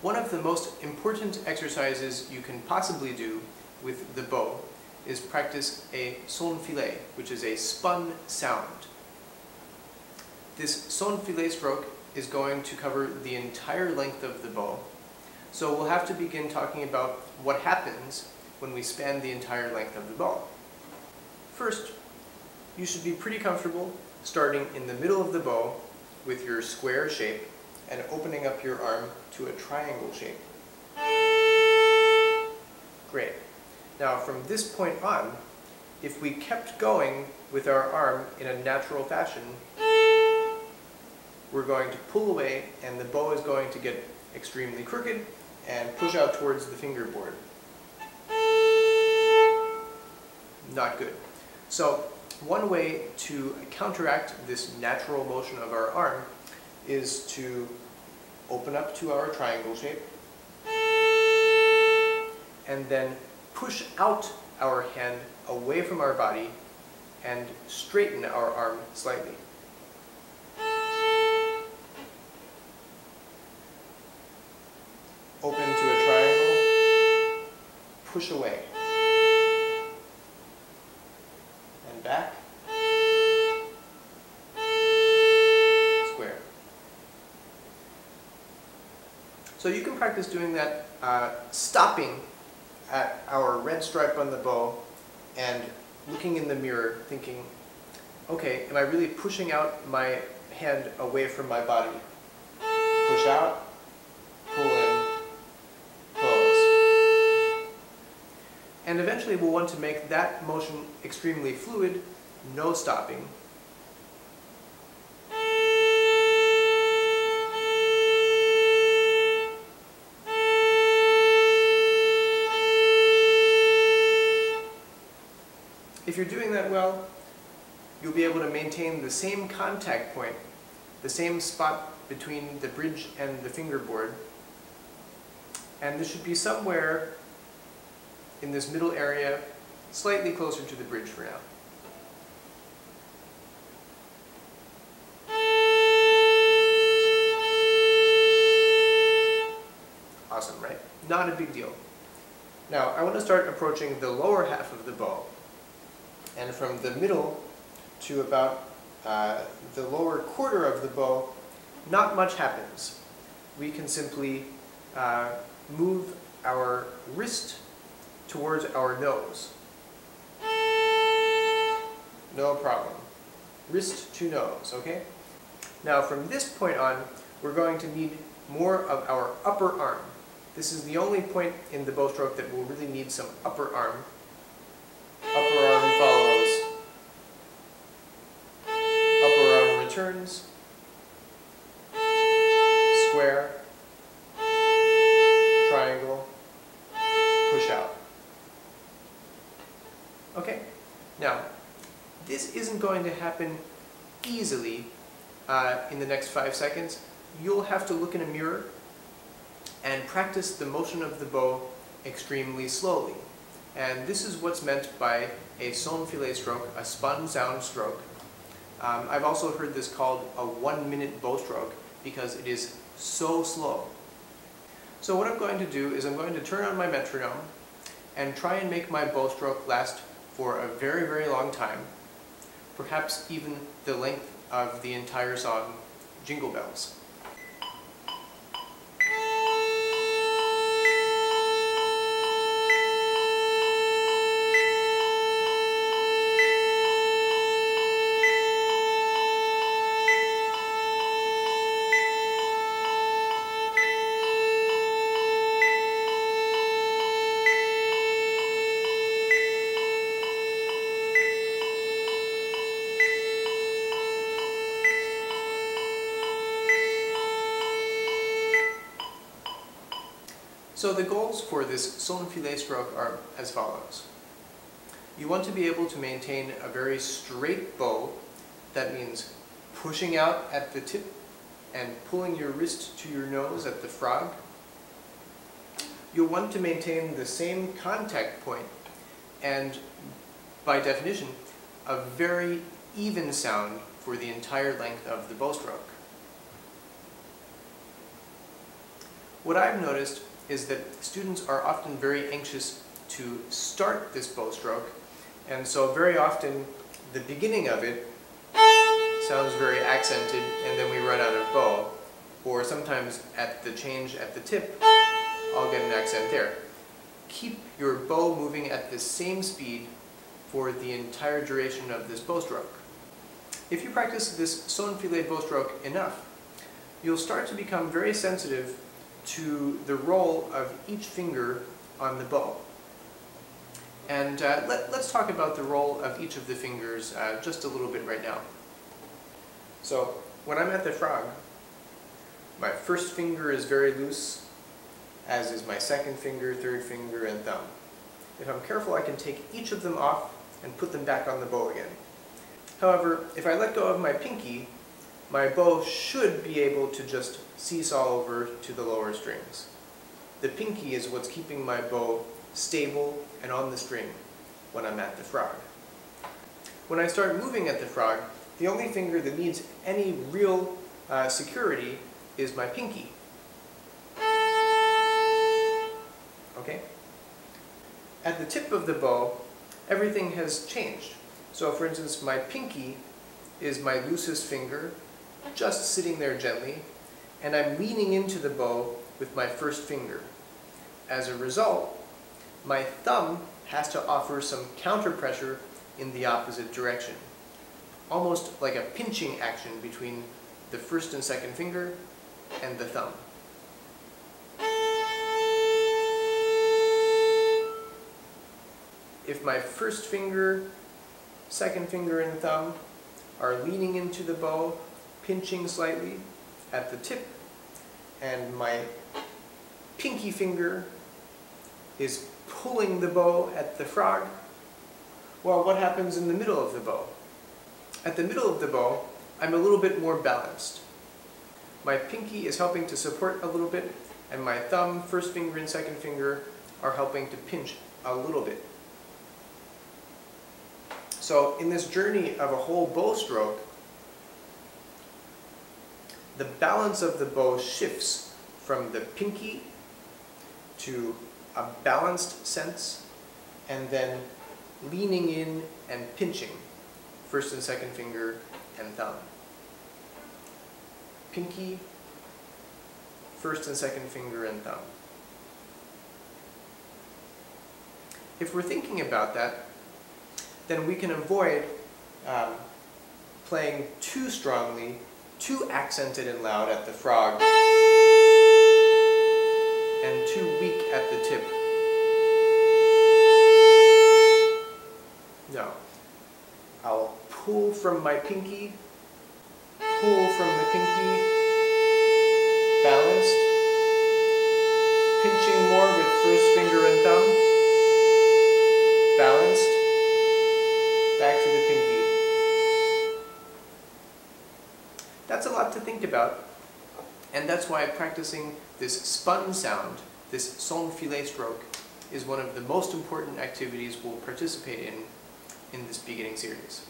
One of the most important exercises you can possibly do with the bow is practice a son filé, which is a spun sound. This son filé stroke is going to cover the entire length of the bow, so we'll have to begin talking about what happens when we span the entire length of the bow. First, you should be pretty comfortable starting in the middle of the bow with your square shape and opening up your arm to a triangle shape. Great. Now from this point on, if we kept going with our arm in a natural fashion, we're going to pull away and the bow is going to get extremely crooked and push out towards the fingerboard. Not good. So one way to counteract this natural motion of our arm is to open up to our triangle shape and then push out our hand away from our body and straighten our arm slightly. Open to a triangle, push away, and back, square. So you can practice doing that, stopping at our red stripe on the bow and looking in the mirror thinking, okay, am I really pushing out my hand away from my body? Push out, pull in, close. And eventually we'll want to make that motion extremely fluid, no stopping. If you're doing that well, you'll be able to maintain the same contact point, the same spot between the bridge and the fingerboard. And this should be somewhere in this middle area, slightly closer to the bridge for now. Awesome, right? Not a big deal. Now, I want to start approaching the lower half of the bow. And from the middle to about the lower quarter of the bow, not much happens. We can simply move our wrist towards our nose. No problem. Wrist to nose, okay? Now from this point on, we're going to need more of our upper arm. This is the only point in the bow stroke that we'll really need some upper arm. Upper arm follows, upper arm returns, square, triangle, push out. Okay, now this isn't going to happen easily in the next 5 seconds. You'll have to look in a mirror and practice the motion of the bow extremely slowly. And this is what's meant by a son filé stroke, a spun sound stroke. I've also heard this called a 1 minute bow stroke because it is so slow. So what I'm going to do is I'm going to turn on my metronome and try and make my bow stroke last for a very, very long time, perhaps even the length of the entire song, Jingle Bells. So the goals for this son filé stroke are as follows. You want to be able to maintain a very straight bow. That means pushing out at the tip and pulling your wrist to your nose at the frog. You'll want to maintain the same contact point and, by definition, a very even sound for the entire length of the bow stroke. What I've noticed is that students are often very anxious to start this bow stroke, and so very often the beginning of it sounds very accented and then we run out of bow, or sometimes at the change at the tip I'll get an accent there. Keep your bow moving at the same speed for the entire duration of this bow stroke. If you practice this son filé bow stroke enough, you'll start to become very sensitive to the roll of each finger on the bow. And let's talk about the roll of each of the fingers just a little bit right now. So when I'm at the frog, my first finger is very loose, as is my second finger, third finger, and thumb. If I'm careful, I can take each of them off and put them back on the bow again. However, if I let go of my pinky, my bow should be able to just seesaw over to the lower strings. The pinky is what's keeping my bow stable and on the string when I'm at the frog. When I start moving at the frog, the only finger that needs any real security is my pinky. Okay? At the tip of the bow, everything has changed. So for instance, my pinky is my loosest finger, just sitting there gently, and I'm leaning into the bow with my first finger. As a result, my thumb has to offer some counter pressure in the opposite direction, almost like a pinching action between the first and second finger and the thumb. If my first finger, second finger, and thumb are leaning into the bow, pinching slightly at the tip, and my pinky finger is pulling the bow at the frog, well, what happens in the middle of the bow? At the middle of the bow, I'm a little bit more balanced. My pinky is helping to support a little bit, and my thumb, first finger, and second finger are helping to pinch a little bit. So in this journey of a whole bow stroke, the balance of the bow shifts from the pinky to a balanced sense, and then leaning in and pinching first and second finger and thumb. Pinky, first and second finger, and thumb. If we're thinking about that, then we can avoid playing too strongly, too accented and loud at the frog, and too weak at the tip. No. I'll pull from my pinky, pull from the pinky, balanced, pinching more with first finger and thumb, balanced, back to the pinky. That's a lot to think about, and that's why practicing this spun sound, this son filé stroke, is one of the most important activities we'll participate in this beginning series.